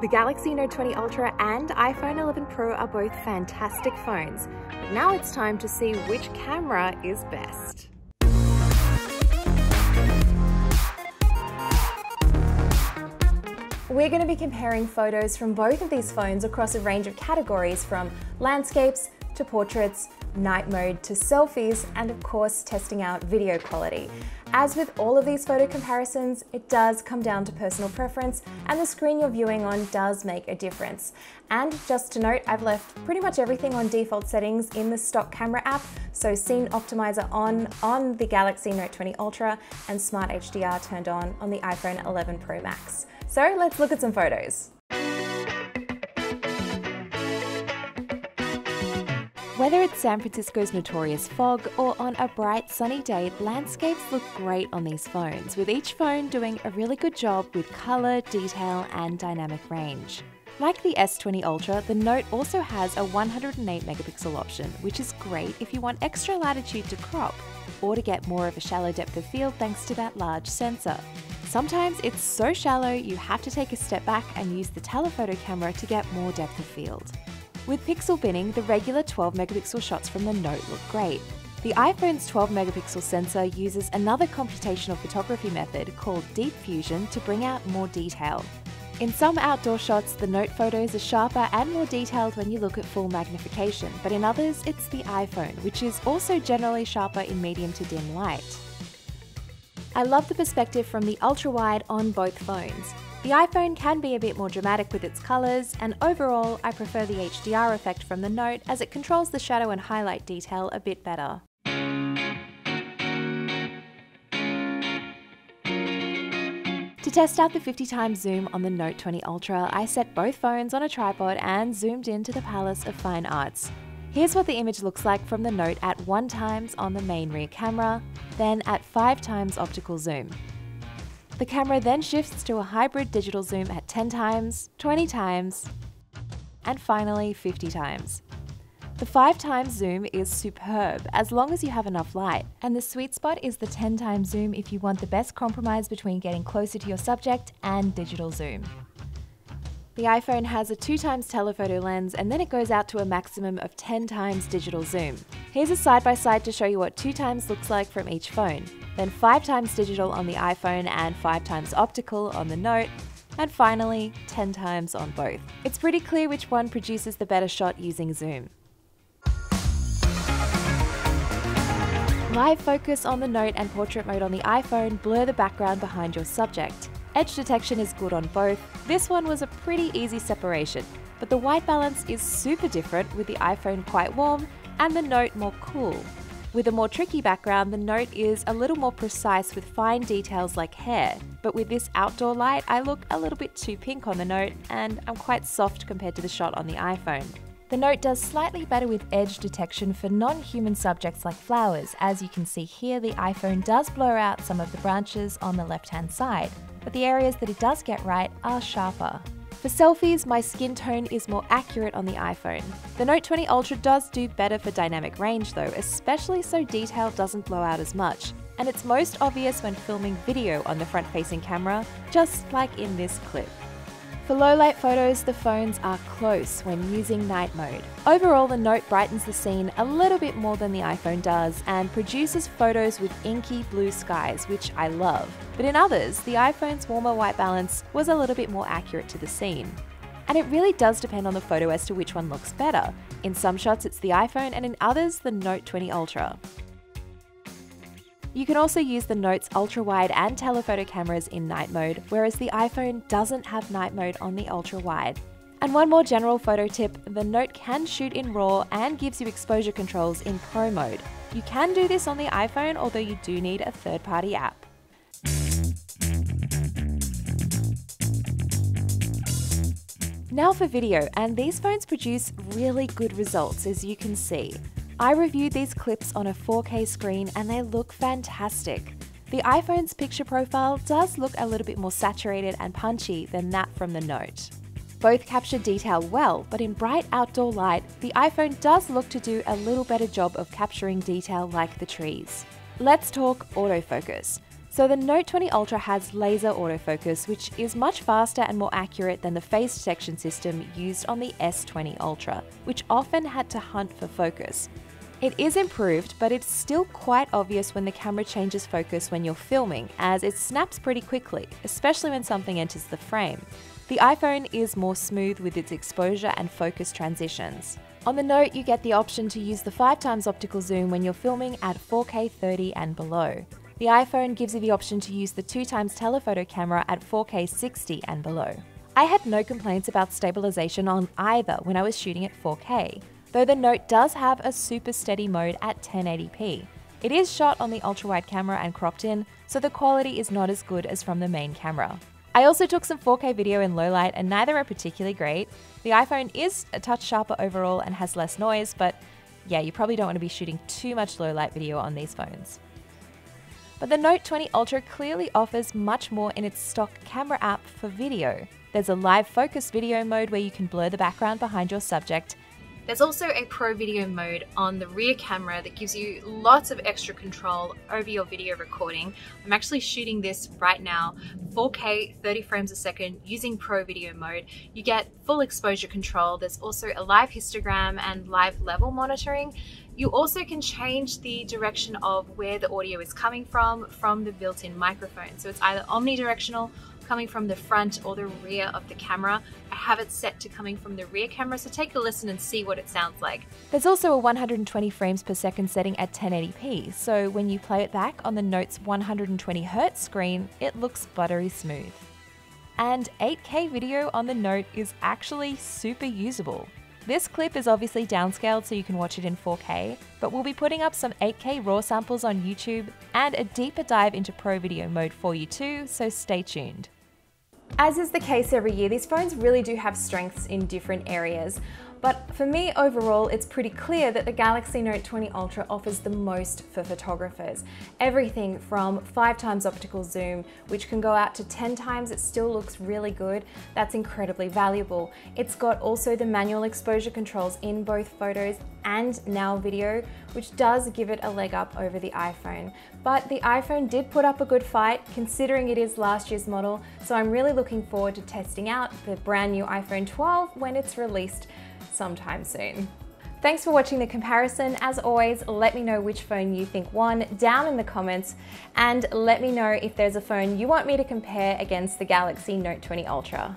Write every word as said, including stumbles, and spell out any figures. The Galaxy Note twenty Ultra and iPhone eleven Pro are both fantastic phones. Now it's time to see which camera is best. We're going to be comparing photos from both of these phones across a range of categories, from landscapes to portraits, night mode to selfies, and of course testing out video quality. As with all of these photo comparisons, it does come down to personal preference, and the screen you're viewing on does make a difference. And just to note, I've left pretty much everything on default settings in the stock camera app, so Scene Optimizer on on the Galaxy Note twenty Ultra and Smart H D R turned on on the iPhone eleven Pro Max. So let's look at some photos. Whether it's San Francisco's notorious fog or on a bright sunny day, landscapes look great on these phones, with each phone doing a really good job with colour, detail and dynamic range. Like the S twenty Ultra, the Note also has a one hundred eight megapixel option, which is great if you want extra latitude to crop or to get more of a shallow depth of field thanks to that large sensor. Sometimes it's so shallow you have to take a step back and use the telephoto camera to get more depth of field. With pixel binning, the regular twelve megapixel shots from the Note look great. The iPhone's twelve megapixel sensor uses another computational photography method called Deep Fusion to bring out more detail. In some outdoor shots, the Note photos are sharper and more detailed when you look at full magnification, but in others it's the iPhone, which is also generally sharper in medium to dim light. I love the perspective from the ultra-wide on both phones. The iPhone can be a bit more dramatic with its colours, and overall I prefer the H D R effect from the Note as it controls the shadow and highlight detail a bit better. To test out the fifty times zoom on the Note twenty Ultra, I set both phones on a tripod and zoomed into the Palace of Fine Arts. Here's what the image looks like from the Note at one times on the main rear camera, then at five times optical zoom. The camera then shifts to a hybrid digital zoom at ten times, twenty times, and finally fifty times. The five times zoom is superb as long as you have enough light, and the sweet spot is the ten times zoom if you want the best compromise between getting closer to your subject and digital zoom. The iPhone has a two times telephoto lens, and then it goes out to a maximum of ten times digital zoom. Here's a side-by-side to show you what two times looks like from each phone, then five times digital on the iPhone and five times optical on the Note, and finally ten times on both. It's pretty clear which one produces the better shot using zoom. Live Focus on the Note and portrait mode on the iPhone blur the background behind your subject. Edge detection is good on both. This one was a pretty easy separation, but the white balance is super different, with the iPhone quite warm and the Note more cool. With a more tricky background, the Note is a little more precise with fine details like hair, but with this outdoor light, I look a little bit too pink on the Note, and I'm quite soft compared to the shot on the iPhone. The Note does slightly better with edge detection for non-human subjects like flowers. As you can see here, the iPhone does blur out some of the branches on the left-hand side, but the areas that it does get right are sharper. For selfies, my skin tone is more accurate on the iPhone. The Note twenty Ultra does do better for dynamic range though, especially so detail doesn't blow out as much, and it's most obvious when filming video on the front-facing camera, just like in this clip. For low-light photos, the phones are close when using night mode. Overall, the Note brightens the scene a little bit more than the iPhone does and produces photos with inky blue skies, which I love. But in others, the iPhone's warmer white balance was a little bit more accurate to the scene. And it really does depend on the photo as to which one looks better. In some shots, it's the iPhone, and in others, the Note twenty Ultra. You can also use the Note's ultra-wide and telephoto cameras in night mode, whereas the iPhone doesn't have night mode on the ultra-wide. And one more general photo tip, the Note can shoot in RAW and gives you exposure controls in Pro mode. You can do this on the iPhone, although you do need a third-party app. Now for video, and these phones produce really good results, as you can see. I reviewed these clips on a four K screen and they look fantastic. The iPhone's picture profile does look a little bit more saturated and punchy than that from the Note. Both capture detail well, but in bright outdoor light, the iPhone does look to do a little better job of capturing detail like the trees. Let's talk autofocus. So the Note twenty Ultra has laser autofocus, which is much faster and more accurate than the phase detection system used on the S twenty Ultra, which often had to hunt for focus. It is improved, but it's still quite obvious when the camera changes focus when you're filming, as it snaps pretty quickly, especially when something enters the frame. The iPhone is more smooth with its exposure and focus transitions. On the Note, you get the option to use the five times optical zoom when you're filming at four K thirty and below. The iPhone gives you the option to use the two times telephoto camera at four K sixty and below. I had no complaints about stabilization on either when I was shooting at four K, though the Note does have a super steady mode at ten eighty p. It is shot on the ultra-wide camera and cropped in, so the quality is not as good as from the main camera. I also took some four K video in low light and neither are particularly great. The iPhone is a touch sharper overall and has less noise, but yeah, you probably don't want to be shooting too much low light video on these phones. But the Note twenty Ultra clearly offers much more in its stock camera app for video. There's a Live Focus video mode where you can blur the background behind your subject. There's also a pro video mode on the rear camera that gives you lots of extra control over your video recording. I'm actually shooting this right now, four K thirty frames a second using pro video mode. You get full exposure control. There's also a live histogram and live level monitoring. You also can change the direction of where the audio is coming from, from the built-in microphone. So it's either omnidirectional, coming from the front or the rear of the camera. I have it set to coming from the rear camera, so take a listen and see what it sounds like. There's also a one hundred twenty frames per second setting at ten eighty p, so when you play it back on the Note's one hundred twenty hertz screen, it looks buttery smooth. And eight K video on the Note is actually super usable. This clip is obviously downscaled so you can watch it in four K, but we'll be putting up some eight K raw samples on YouTube and a deeper dive into pro video mode for you too, so stay tuned. As is the case every year, these phones really do have strengths in different areas, but for me overall it's pretty clear that the Galaxy Note twenty Ultra offers the most for photographers. Everything from five times optical zoom, which can go out to ten times, it still looks really good. That's incredibly valuable. It's got also the manual exposure controls in both photos and now video, which does give it a leg up over the iPhone. But the iPhone did put up a good fight considering it is last year's model, so I'm really looking forward to testing out the brand new iPhone twelve when it's released sometime soon. Thanks for watching the comparison. As always, let me know which phone you think won down in the comments, and let me know if there's a phone you want me to compare against the Galaxy Note twenty Ultra.